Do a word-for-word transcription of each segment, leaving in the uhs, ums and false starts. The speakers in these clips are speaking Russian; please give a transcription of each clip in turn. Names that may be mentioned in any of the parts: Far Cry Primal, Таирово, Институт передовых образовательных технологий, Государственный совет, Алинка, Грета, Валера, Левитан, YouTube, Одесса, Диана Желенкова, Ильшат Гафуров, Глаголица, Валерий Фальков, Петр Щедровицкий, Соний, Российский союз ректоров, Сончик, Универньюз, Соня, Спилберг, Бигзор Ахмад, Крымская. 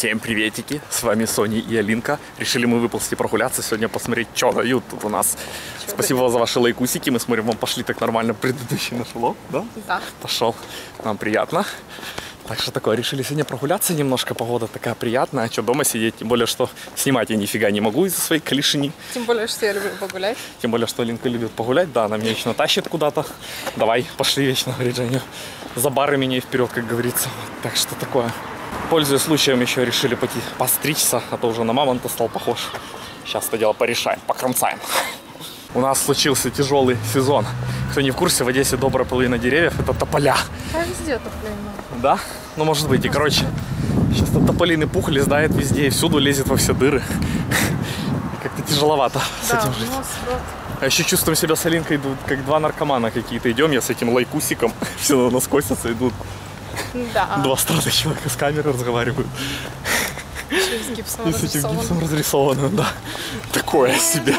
Всем приветики, с вами Соня и Алинка. Решили мы выползти прогуляться, сегодня посмотреть, что дают тут у нас. Чё Спасибо дают? За ваши лайкусики, мы смотрим, вам пошли так нормально предыдущий наш влог, да? Да. Пошел, нам приятно. Так что такое, решили сегодня прогуляться немножко, погода такая приятная, а что дома сидеть, тем более, что снимать я нифига не могу из-за своей клешни. Тем более, что я люблю погулять. Тем более, что Алинка любит погулять, да, она меня вечно тащит куда-то. Давай, пошли вечно, говорит Женя, за бары меня и вперед, как говорится. Так что такое. Пользуясь случаем, еще решили пойти постричься, а то уже на мамонта стал похож. Сейчас это дело порешаем, покромсаем. У нас случился тяжелый сезон. Кто не в курсе, в Одессе добрая половина деревьев – это тополя. Да, везде тополя. Да? Ну, может быть. И, короче, сейчас тополиный пух лезает везде и всюду лезет во все дыры. Как-то тяжеловато с этим жить. А еще чувствуем себя с Алинкой, как два наркомана какие-то. Идем, я с этим лайкусиком, все наскосятся, идут. Да. Два странных человека с камерой разговаривают. С гипсом и с этим гипсом разрисованным, да. Такое себе.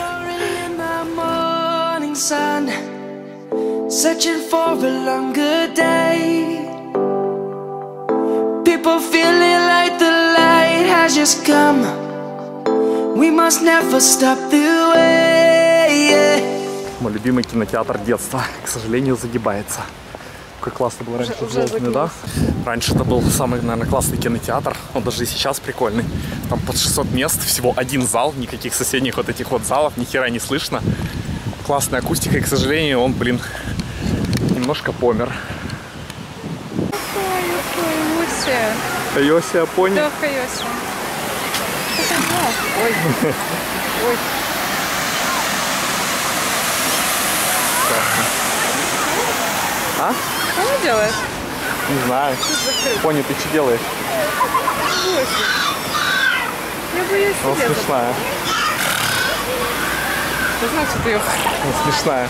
Мой любимый кинотеатр детства, к сожалению, загибается. Какой классный был раньше, уже, уже да? Раньше это был самый, наверное, классный кинотеатр. Он даже и сейчас прикольный. Там под шестьсот мест, всего один зал, никаких соседних вот этих вот залов, ни хера не слышно. Классная акустика, и, к сожалению, он, блин, немножко помер. Какой Йоси? Йоси, понял? Да, Йоси. Это бог. Ой. Ой. А? Что ты делаешь? Не знаю. Пони, ты что делаешь? Я боюсь. Она смешная. Ты знаешь, что ты ее? Она смешная.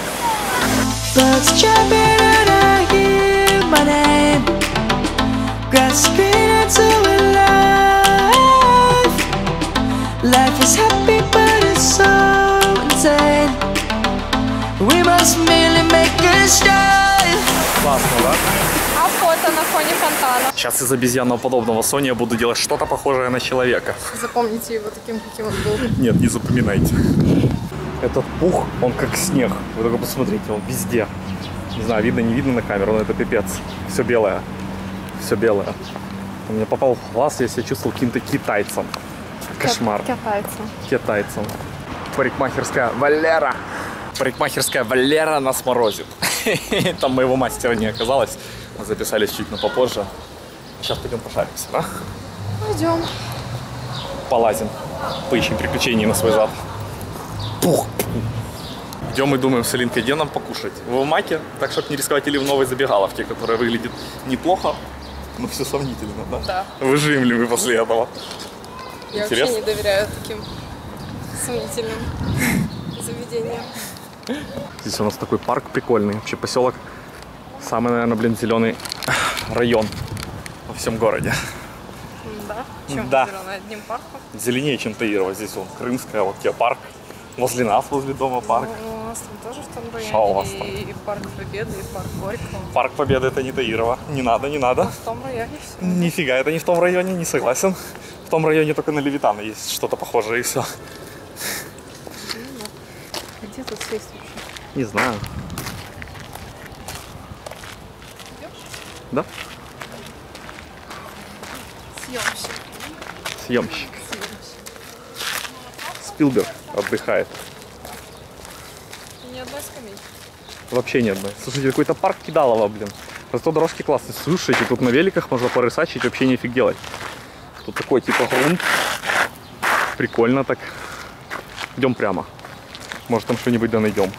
Классно, да? А фото на фоне фонтана. Сейчас из обезьянного подобного Сони я буду делать что-то похожее на человека. Запомните его таким, каким он был. Нет, не запоминайте. Этот пух, он как снег. Вы только посмотрите, он везде. Не знаю, видно, не видно на камеру, но это пипец. Все белое. Все белое. У меня попал в глаз, я себя чувствовал каким-то китайцем. Кошмар. Китайцем. Китайцем. Парикмахерская Валера. Парикмахерская Валера нас морозит. Там моего мастера не оказалось. Мы записались чуть на попозже. Сейчас пойдем пошаримся, да? Пойдем. Полазим. Поищем приключений на свой зад. Пух! Идем и думаем с Алинкой, где нам покушать. В маке, так чтобы не рисковать, или в новой забегаловке, которая выглядит неплохо, но все сомнительно, да? Да. Выживем ли мы после этого? Я Интересно? Вообще не доверяю таким сомнительным заведениям. Здесь у нас такой парк прикольный, вообще поселок, самый, наверное, блин, зеленый район во всем городе. Да, чем да. Зеленый, одним парком. Зеленее, чем Таирово, здесь вот Крымская, вот тебе парк, возле нас, возле дома парк. Ну, у нас там тоже в том районе. Шо у вас там? И парк Победы, и парк Горького. Парк Победы это не Таирово, не надо, не надо. А в том районе все. Нифига, это не в том районе, не согласен. В том районе только на Левитана есть что-то похожее и все. Где тут сесть вообще? Не знаю. Идешь? Да. Съемщик. Съемщик. Съемщик. Спилберг отдыхает. Ни одной скамейки. Вообще ни одной. Слушайте, какой-то парк Кидалова, блин. Просто дорожки классные. Слушайте, тут на великах можно порысачить, вообще нифиг делать. Тут такой типа грунт. Прикольно так. Идем прямо. Может, там что-нибудь да найдем,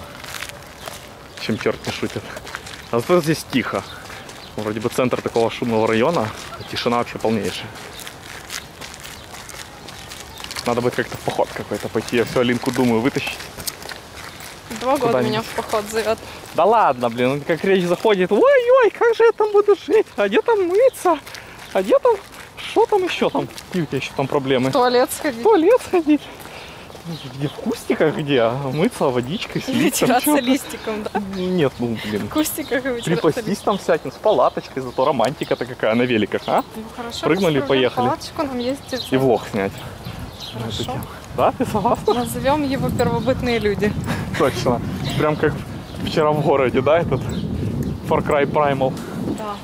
чем черт не шутит. А зато здесь тихо. Вроде бы центр такого шумного района, а тишина вообще полнейшая. Надо будет как-то в поход какой-то пойти. Я всю Алинку думаю вытащить. Два года меня в поход зовет. Да ладно, блин, он как речь заходит. Ой-ой, как же я там буду жить? А где там мыться? А где там? Что там еще там? И у тебя еще там проблемы. В туалет сходить. В туалет сходить. где в кустиках, где мыться водичкой, или вытираться листиком, да? Нет, ну блин. В кустиках и припастись там всяким с палаточкой, зато романтика-то какая на великах, а? Ну хорошо. Прыгнули, поехали. Палаточку нам ездить. И влог снять. Хорошо. Да, ты согласна? Назовем его первобытные люди. Точно. Прям как вчера в городе, да, этот Far Cry Primal. Да.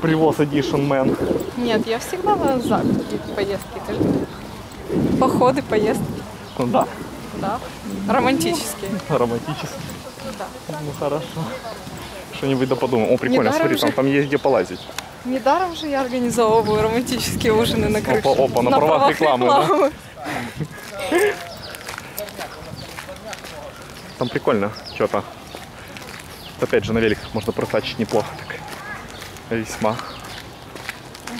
Привоз Edition Man. Нет, я всегда за какие-то поездки. Походы, поездки. Ну да? Да. Романтические. Романтические. Да. Ну хорошо. Что-нибудь да подумаем. О, прикольно, смотри, же... там, там есть где полазить. Недаром же я организовываю романтические ужины на крыше. Опа, опа, на, на правах, правах рекламы. рекламы. Да? Там прикольно что-то. Опять же, на великах можно просачить неплохо так. Весьма. Угу.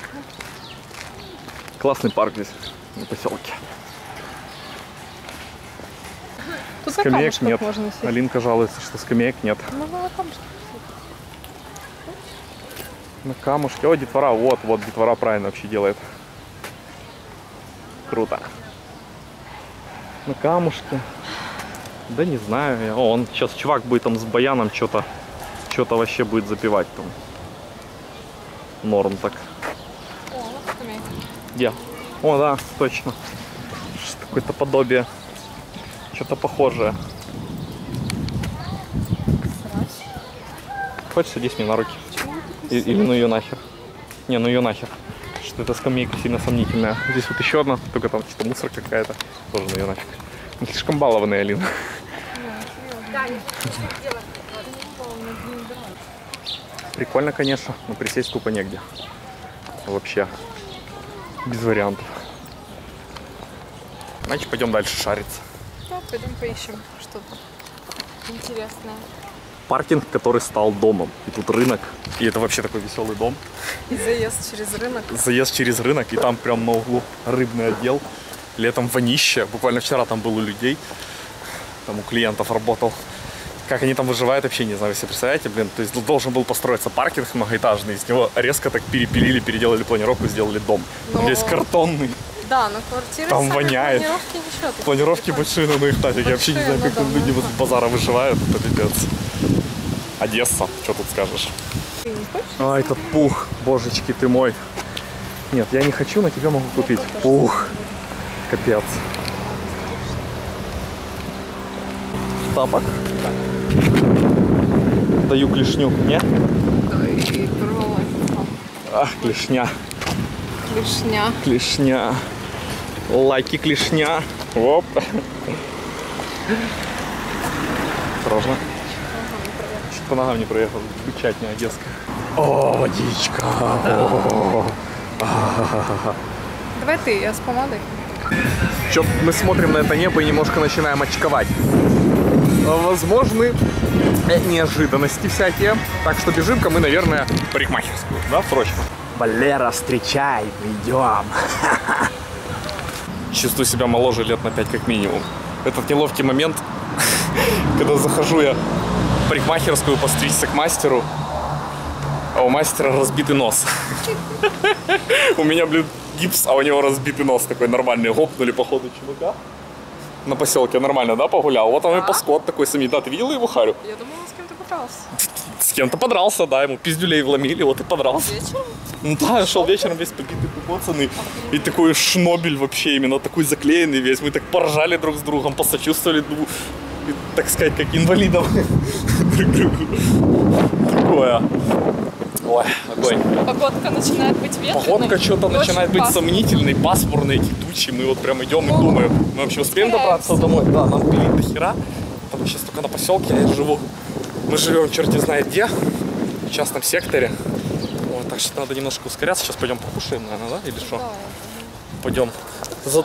Классный парк здесь, на поселке. Тут скамеек нет. Алинка жалуется, что скамеек нет. Можно на камушке. На камушке. О, детвора. Вот, вот, детвора правильно вообще делает. Круто. На камушке. Да не знаю я. О, он сейчас чувак будет там с баяном что-то, что-то вообще будет запивать там. Норм так. О, вот скамейка. Где? О, да, точно. Какое-то подобие. Что-то похожее. Хочешь, садись мне на руки? И, или ну ее нахер. Не, ну ее нахер. Что эта скамейка сильно сомнительная. Здесь вот еще одна, только там что-то мусор какая-то. Тоже ну ее нафиг. Ну, слишком балованная, Алина. Прикольно, конечно, но присесть тупо негде. Вообще. Без вариантов. Значит, пойдем дальше шариться. Да, пойдем поищем что-то интересное. Паркинг, который стал домом. И тут рынок. И это вообще такой веселый дом. И заезд через рынок. Заезд через рынок. И там прям на углу рыбный отдел. Летом вонище. Буквально вчера там было у людей. Там у клиентов работал. Как они там выживают, вообще не знаю, вы себе представляете, блин. То есть должен был построиться паркинг многоэтажный. Из него резко так перепилили, переделали планировку, сделали дом. Но... Весь картонный. Да, но квартиры там воняет. Планировки ничего. Планировки большие, ну их нафиг. Я вообще не знаю, как там люди с базара выживают. Это пипец. Одесса, что тут скажешь? Ты не хочешь? А, это пух, божечки ты мой. Нет, я не хочу, но тебя могу купить. Пух. Капец. Тапок. Даю клешню. Нет? Ах, клешня. Клешня. Клешня. Лайки, клешня. Оп. Осторожно. Чуть по ногам не проехал. Печать не одесская. О, водичка. Давай ты, я с помадой. Чё, мы смотрим на это небо и немножко начинаем очковать. Возможны неожиданности всякие. Так что бежим-ка мы, наверное, в парикмахерскую. Да, срочно. Валера, встречай, идем. Чувствую себя моложе лет на пять как минимум. Этот неловкий момент, когда захожу я в парикмахерскую постричься к мастеру, а у мастера разбитый нос. У меня, блин, гипс, а у него разбитый нос такой нормальный. Гопнули, походу, чувака. На поселке нормально, да, погулял? Вот он и паскот такой сами. Да, ты видела его харю? Я думала, с кем-то подрался. С кем-то подрался, да, ему пиздюлей вломили, вот и подрался. Вечером? Ну да, шел вечером весь побитый, покоцанный. И такой шнобель вообще, именно такой заклеенный весь. Мы так поржали друг с другом, посочувствовали, так сказать, как инвалидов. Такое. Ой, огонь. Погодка начинает быть ветреной. Погодка что-то начинает быть сомнительной, пасмурной, тучи. Мы вот прям идем и думаем, мы вообще успеем добраться домой? Да, нам пилит до хера. Там сейчас только на поселке я живу. Мы живем черти знает где, в частном секторе. Вот, так что надо немножко ускоряться. Сейчас пойдем покушаем, наверное, да? Или что? Да. Пойдем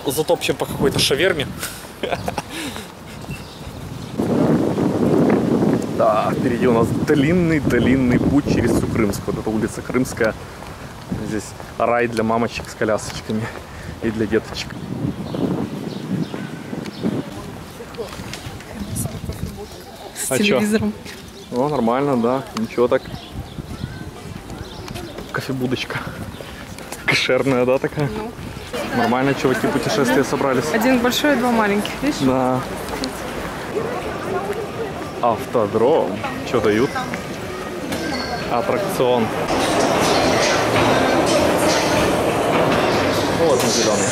затопчем по какой-то шаверме. Да, впереди у нас длинный-длинный путь через всю Крымскую. Вот это улица Крымская. Здесь рай для мамочек с колясочками и для деточек. С а телевизором. Чё? Ну, нормально, да. Ничего так. Кофебудочка. Кошерная, да, такая? Ну. Нормально, чуваки, путешествия собрались. Один большой и два маленьких, видишь? Да. Автодром. Что дают? Аттракцион. Вот он зеленый.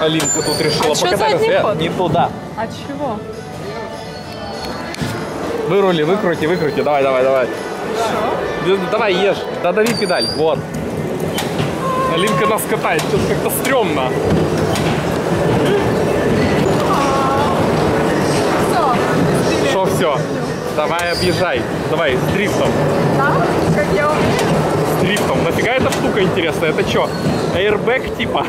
Алинка тут решила а покататься. Не туда. А чего? Вырули, выкрути, выкрути. Давай, давай, давай. Что? Давай, ешь. Додави педаль. Вот. Алинка нас катает. Что-то как-то стрёмно. Что все? Давай объезжай. Давай, с дрифтом. Да? Как я умею? С дрифтом. Нафига эта штука интересная? Это что? Airbag типа?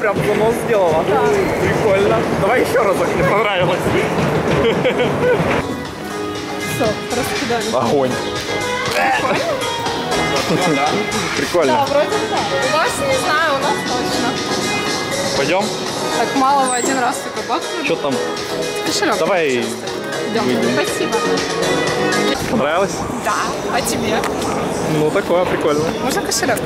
Прям планос сделала. Да. Прикольно. Давай еще разок, мне понравилось. Все, раскидали. Огонь. Прикольно. Прикольно. Да, вроде так. У вас не знаю, у нас точно. Пойдем? Так мало в один раз только бахнули. Что там? Кошелек. Давай. Идем. Спасибо. Понравилось? Да. А тебе? Ну такое, прикольно. Можно кошелек?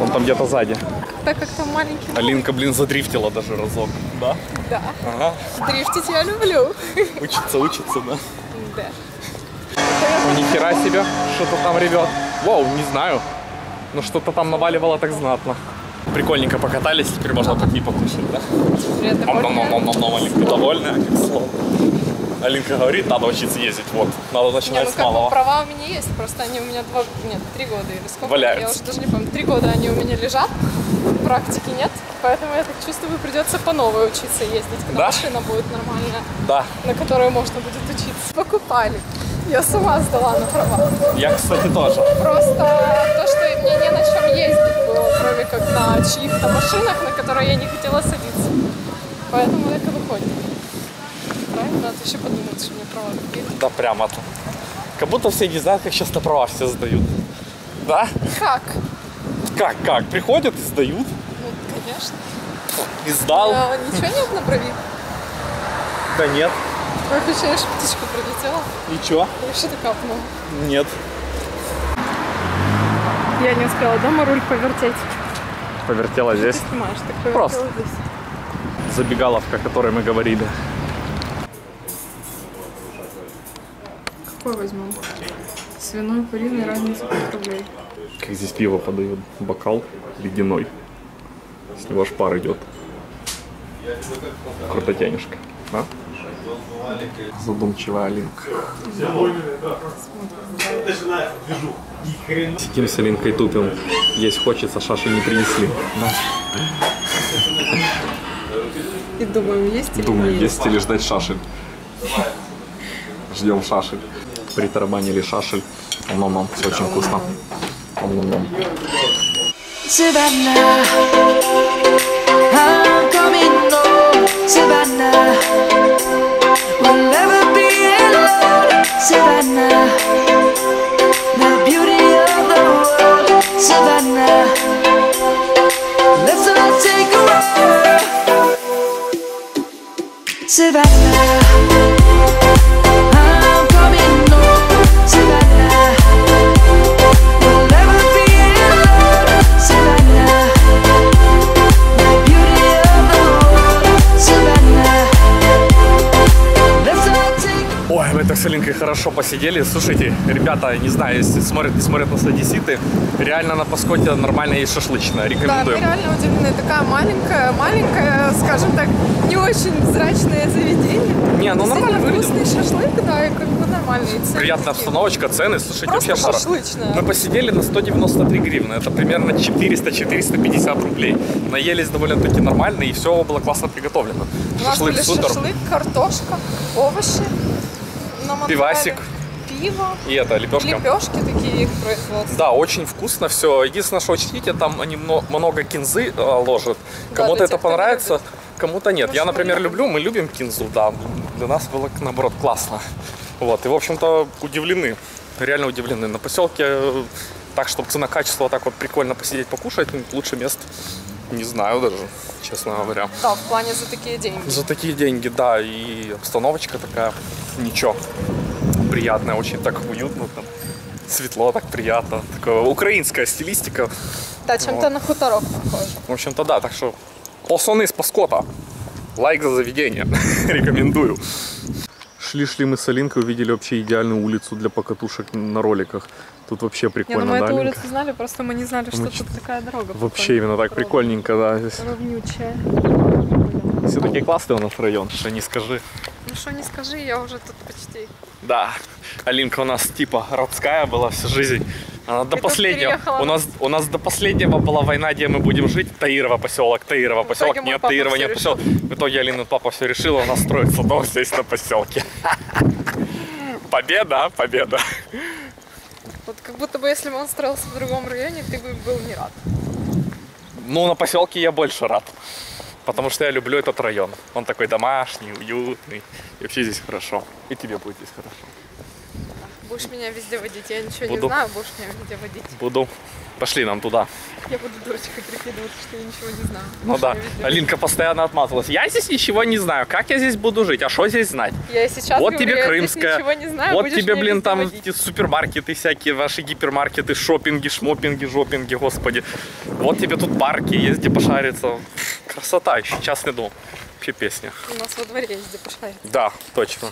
Он там где-то сзади. Так как там маленький. Алинка, блин, задрифтила даже разок. Да? Да. Ага. Дрифтить я люблю. Учиться, учиться, да? Да. Ну, ни хера себе, что-то там ревет. Вау, не знаю. Но что-то там наваливало так знатно. Прикольненько покатались, теперь можно такие покушать, да? Привет, довольна? Алинка довольная, как слово. Алинка говорит, надо учиться ездить, вот. Надо начинать не, ну, с малого. Как бы, права у меня есть, просто они у меня два, нет, три года или сколько. Валяются. Я уже даже не помню, три года они у меня лежат, практики нет, поэтому я так чувствую, придется по новой учиться ездить, когда да? машина будет нормальная, да. на которой можно будет учиться. Покупали. Я сама сдала на права. Я, кстати, тоже. Просто то, что мне не на чем ездить было, кроме как на чьих-то машинах, на которые я не хотела садиться. Поэтому так и выходит. Надо еще подумать, что мне права купили. Да прямо-то. Как будто все не знают, как сейчас на права все сдают. Да? Как? Как, как? Приходят и сдают. Ну, конечно. И сдал. А, ничего нет на брови? Да нет. Как ощущаешь, птичка пролетела? Ничего. И что-то капнуло. Нет. Я не успела дома руль повертеть. Повертела ты здесь? Ты снимаешь, так повертела просто здесь. Забегаловка, о которой мы говорили. Возьмем свиной, куриной, разница пять рублей. Как здесь пиво подают, бокал ледяной, с него аж пар идет. Круто тянешка, а? Задумчивая Алинка. Сидим с Алинкой тупим, есть хочется, шаши не принесли. И думаем, есть или думаю, есть или ждать шашель. Ждем шашель. Притарабанили шашель. Ном-ном, очень вкусно. Ном-ном-ном. хорошо посидели. Слушайте, ребята, не знаю, если смотрят, не смотрят нас одесситы, реально на Паскоте нормально есть шашлычная. Рекомендуем. Да, мы реально удивлены. Такая маленькая, маленькая, скажем так, не очень зрачное заведение. Не, ну нормально выглядит. Вкусный шашлык, да, и как бы нормальные цены. Приятная обстановочка, цены, слушайте, просто вообще шашлычная. Мы посидели на сто девяносто три гривны, это примерно четыреста — четыреста пятьдесят рублей. Наелись довольно-таки нормально, и все было классно приготовлено. У нас шашлык, были шашлык, картошка, овощи. Пивасик. Пиво. И это, лепешка. Лепешки такие их производства. Да, очень вкусно все. Единственное, что учтите, там они много кинзы ложат. Да, кому-то это понравится, кому-то нет. Может, я, например, люблю, мы любим кинзу, да. Для нас было, наоборот, классно. Вот, и, в общем-то, удивлены. Реально удивлены. На поселке, так, чтобы цена-качество, так вот прикольно посидеть, покушать, лучше мест не знаю даже, честно говоря. Да, в плане за такие деньги. За такие деньги, да, и обстановочка такая, ничего, приятная, очень так уютно, там, светло, так приятно, такая украинская стилистика. Да, чем-то вот на хуторок похоже. В общем-то, да, так что пацаны с Паскота, лайк за заведение, рекомендую. Шли-шли мы с Алинкой, увидели вообще идеальную улицу для покатушек на роликах. Тут вообще прикольно, не, ну мы да, эту Алинка? улицу знали, просто мы не знали, что мы... тут такая дорога. Вообще именно так, прикольненько, да. Здесь. Ровнючая. Все такие классные у нас район, что не скажи. Ну что не скажи, я уже тут почти. Да, Алинка у нас типа родская была всю жизнь. Она до последнего. У нас, у нас до последнего была война, где мы будем жить. Таирово поселок, Таирово поселок. Нет, Таирово нет поселок. В итоге Алина папа все решила, у нас строится дом здесь на поселке. Победа, победа. Вот как будто бы, если бы он строился в другом районе, ты бы был не рад. Ну, на поселке я больше рад. Потому что я люблю этот район. Он такой домашний, уютный. И вообще здесь хорошо. И тебе будет здесь хорошо. Будешь меня везде водить, я ничего буду. не знаю, будешь меня везде водить. Буду. Пошли нам туда. Я буду дурочкой прикидываться, что я ничего не знаю. Ну да, Алинка постоянно отмазывалась. Я здесь ничего не знаю, как я здесь буду жить, а что здесь знать? Я сейчас вот говорю, тебе Крымская, ничего не знаю, вот тебе, блин, там водить. супермаркеты всякие, ваши гипермаркеты, шопинги, шмопинги, жопинги, господи. Вот тебе тут парки есть, где пошариться. Красота, еще частный дом. Вообще песня. У нас во дворе есть где пошариться. Да, точно.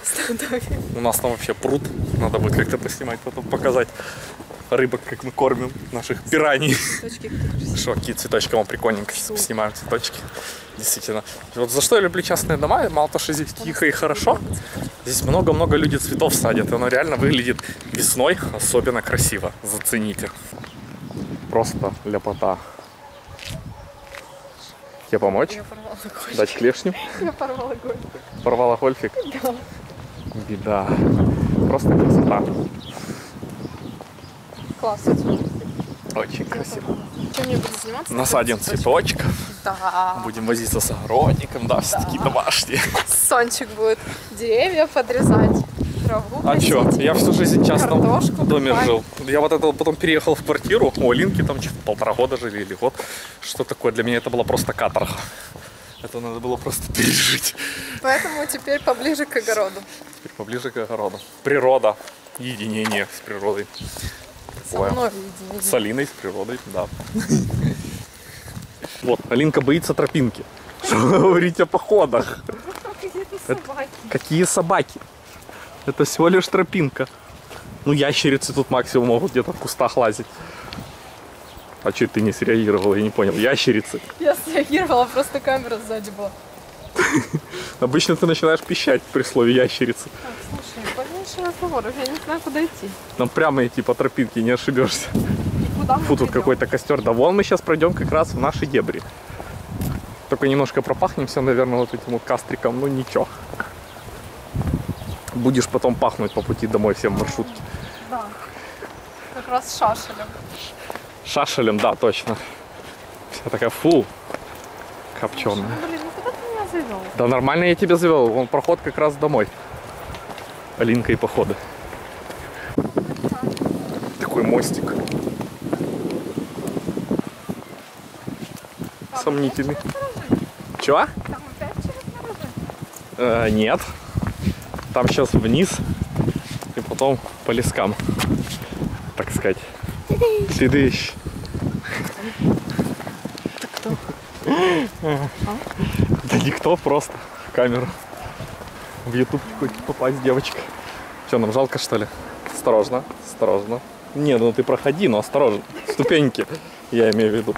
У нас там вообще пруд, надо будет как-то поснимать, потом показать. Рыбок, как мы кормим наших пираний. Шо, какие цветочки, он прикольненько снимаем цветочки. Действительно. Вот за что я люблю частные дома, мало того, что здесь тихо и хорошо, здесь много-много людей цветов садят, и оно реально выглядит весной особенно красиво. Зацените. Просто ляпота. Тебе помочь? Я порвала гольфик. Дать клешню? Я порвала гольфик. Порвала гольфик? Да. Беда. Просто красота. Класс, очень красиво. Чем я буду заниматься? Насадим цветочек. Да. Будем возиться с огородником, да, да. Все-таки домашние. Сончик будет деревья подрезать, траву. А посетить. Чё? Я всю жизнь частном Картошку, доме купай. жил. Я вот это потом переехал в квартиру. У Алинки там полтора года жили или год. Что такое? Для меня это было просто каторга. Это надо было просто пережить. Поэтому теперь поближе к огороду. Теперь поближе к огороду. Природа. Единение с природой. Со С Алиной, с природой, да. Вот, Алинка боится тропинки. Что говорить о походах? Какие собаки? Это всего лишь тропинка. Ну, ящерицы тут максимум могут где-то в кустах лазить. А что ты не среагировала, я не понял. Ящерицы. Я среагировала, просто камера сзади была. Обычно ты начинаешь пищать при слове ящерицы. Разговоров, я не знаю, куда идти. Нам прямо идти по тропинке, не ошибешься. Фу, тут какой-то костер. Да вон мы сейчас пройдем как раз в наши дебри. Только немножко пропахнемся, наверное, вот этим вот кастриком, но ничего. Будешь потом пахнуть по пути домой всем маршрутки. Да, как раз шашелем. Шашелем, да, точно. Вся такая фу, копченая. Ну, блин, ну куда ты меня завел? Да нормально я тебя завел, вон проход как раз домой. Алинка и походы. Такой мостик. Там Сомнительный. Чего? Там опять через э, нет. Там сейчас вниз и потом по лескам. Так сказать. Следыщ. Это кто? А? Да никто, просто в камеру. В YouTube хоть попасть, девочка. Что, нам жалко, что ли? Осторожно, осторожно. Не, ну ты проходи, но осторожно. Ступеньки, я имею в виду.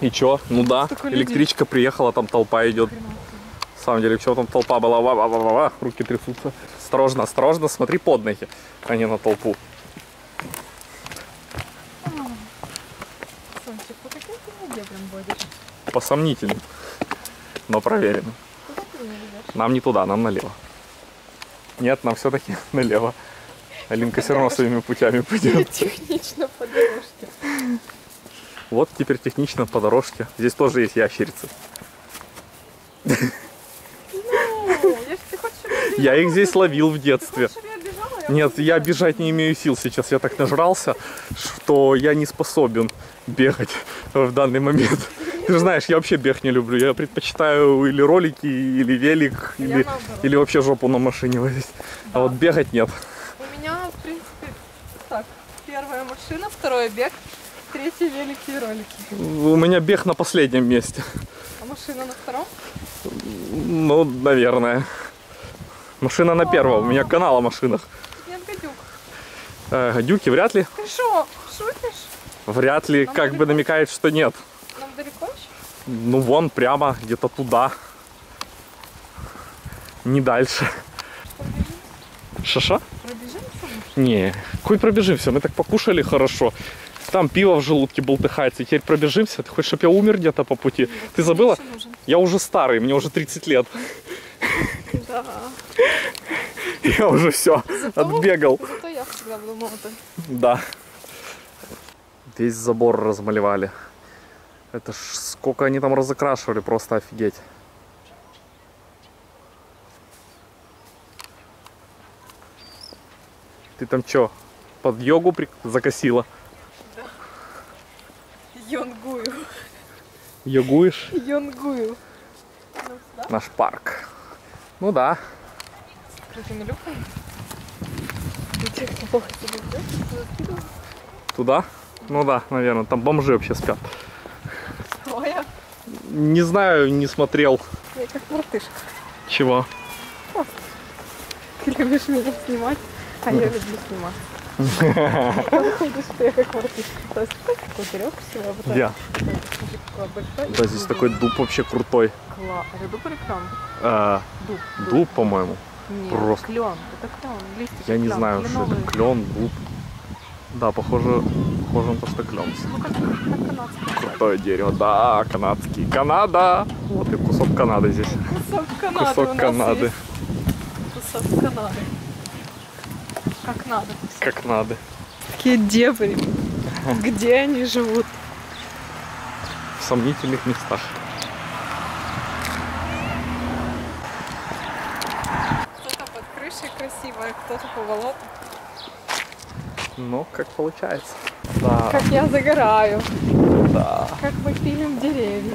И чё? Ну да, электричка приехала, там толпа идет. На самом деле, чего там толпа была? Ва-ва-ва-ва-ва, руки трясутся. Осторожно, осторожно, смотри под ноги, а не на толпу. Сончик, по каким ты воде прям водишь? По сомнительным, но проверенным. Нам не туда, нам налево. Нет, нам все-таки налево. Алинка все равно своими путями пойдет. Технично по дорожке. Вот теперь технично по дорожке. Здесь тоже есть ящерицы. Ну, если ты хочешь, чтобы я их здесь ловил в детстве. Ты хочешь, чтобы я бежала, я Нет, я бежать не имею сил сейчас. Я так нажрался, что я не способен бегать в данный момент. Ты же знаешь, я вообще бег не люблю. Я предпочитаю или ролики, или велик, или, или вообще жопу на машине возить. Да. А вот бегать нет. У меня, в принципе, так. Первая машина, второй бег, третий велик и ролики. У меня бег на последнем месте. А машина на втором? Ну, наверное. Машина на первом. У меня канал о машинах. Нет, гадюк. Э, гадюки вряд ли. Ты что, шутишь? Вряд ли, как бы намекает, что нет. Далеко еще? Ну вон прямо где-то туда, не дальше. Шаша? Пробежимся? Не, кой пробежимся? Мы так покушали хорошо. Там пиво в желудке болтыхается. Теперь пробежимся. Ты хочешь, чтобы я умер где-то по пути? Нет, ты забыла? Я уже старый, мне уже тридцать лет. Да. Я уже все отбегал. Зато я всегда была молода. Да. Весь забор размалевали. Это ж сколько они там разокрашивали, просто офигеть. Ты там чё, под йогу при... закосила? Да. Йонгую. Йогуешь? Йонгую. Наш парк. Ну да. Открытым люком. Туда? Ну да, наверное. Там бомжи вообще спят. Не знаю, не смотрел. Я как мартышка. Чего? О, ты любишь меня снимать, а я люблю снимать. Ты выходишь, что я как мартышка. То есть такой берег всего. Я. Да, здесь такой дуб вообще крутой. Это дуб или клен? Дуб, по-моему. Нет, клен. Это клен. Я не знаю, что это. Клен, дуб. Да, похоже, похоже на то, что клен. Ну, как, как канадский. Крутое дерево, да, канадский. Канада! Вот и кусок Канады здесь. Кусок Канады. Кусок Канады. Кусок Канады. Как надо. Как надо. Такие дебри. Где они живут? В сомнительных местах. Кто-то под крышей красивая, кто-то по болоту. Ну, как получается. Да. Как я загораю. Да. Как мы пилим деревья.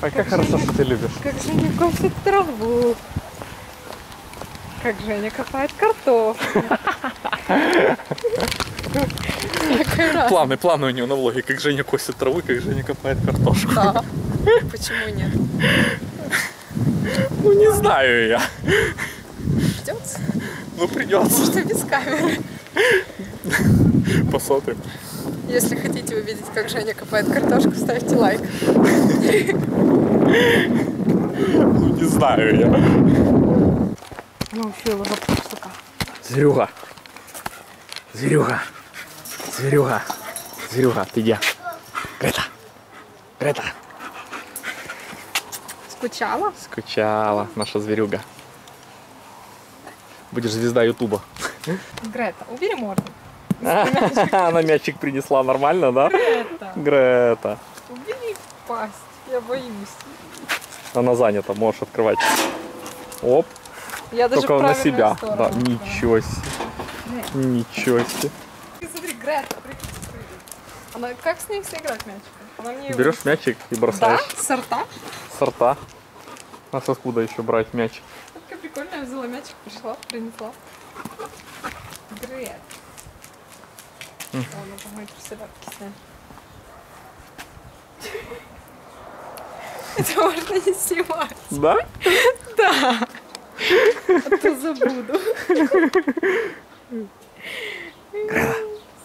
А как, как хорошо, Женя, что ты любишь. Как Женя косит траву. Как Женя копает картофель. Планы, планы у него на влоге. Как Женя косит траву, как Женя копает картошку. Да. Почему нет? Ну, не знаю я. Придется? Ну, придется. Может, и без камеры. Посмотрим. Если хотите увидеть, как Женя копает картошку, ставьте лайк. Ну, не знаю я. Ну, все, ловок штука. Зверюга. Зверюга. Зверюга. Зверюга, ты где? Грета. Грета. Скучала? Скучала, наша зверюга. Будешь звезда Ютуба. Грета, убери морду. Она мячик принесла нормально, да? Грета. Грета. Убери пасть, я боюсь. Она занята, можешь открывать. Оп. Я даже только на себя. Да. Ничего себе. Ничего себе. Смотри, Грета, прикинь. Она как с ней все играют мячиком? Берешь мячик и бросаешь. Да? Сорта? Сорта. А с откуда еще брать мяч? Такая прикольная, я взяла мячик, пришла, принесла. Грета. О, она помоет все бабки сняли. Это можно не снимать. Да? Да. А то забуду. Грета.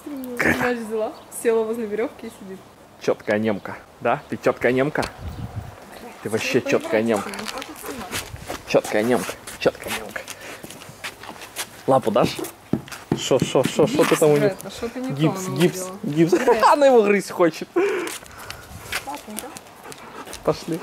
Грета. Взяла, села возле веревки и сидит. Четкая немка, да? Ты четкая немка? Ты вообще четкая немка. Четкая немка, четкая немка. Лапу дашь? Шо, шо, шо, шо ты там у них? Гипс, гипс, гипс. Она его грызть хочет. Пошли.